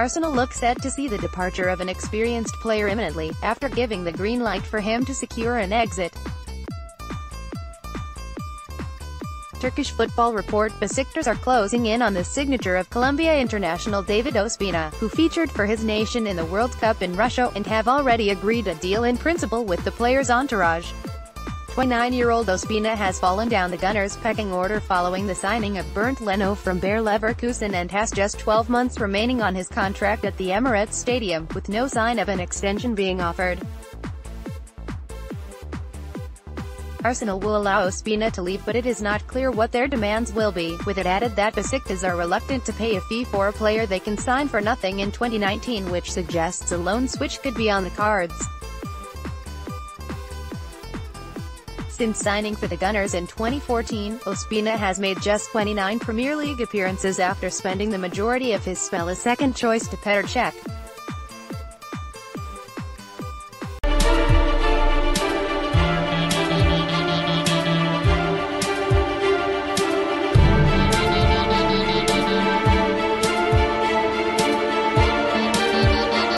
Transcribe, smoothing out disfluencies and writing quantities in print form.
Arsenal look set to see the departure of an experienced player imminently, after giving the green light for him to secure an exit. Turkish football report: Besiktas are closing in on the signature of Colombia international David Ospina, who featured for his nation in the World Cup in Russia, and have already agreed a deal in principle with the player's entourage. 29-year-old Ospina has fallen down the Gunners' pecking order following the signing of Bernd Leno from Bayer Leverkusen, and has just 12 months remaining on his contract at the Emirates Stadium, with no sign of an extension being offered. Arsenal will allow Ospina to leave, but it is not clear what their demands will be, with it added that Besiktas are reluctant to pay a fee for a player they can sign for nothing in 2019, which suggests a loan switch could be on the cards. Since signing for the Gunners in 2014, Ospina has made just 29 Premier League appearances after spending the majority of his spell as second choice to Petr Cech.